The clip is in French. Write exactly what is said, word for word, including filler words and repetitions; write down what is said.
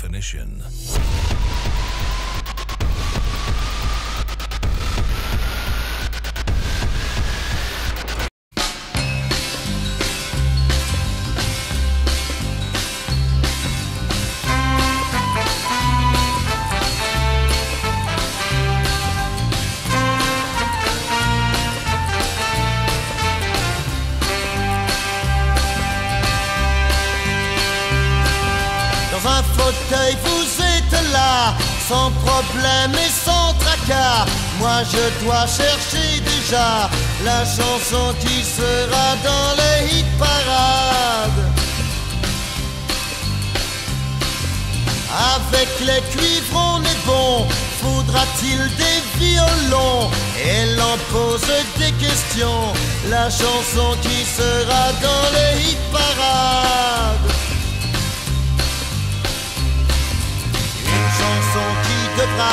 definition. Vous êtes là, sans problème et sans tracas. Moi je dois chercher déjà la chanson qui sera dans les hit parades. Avec les cuivres on est bon, faudra-t-il des violons? Elle en pose des questions, la chanson qui sera dans les hit parades. Qui devra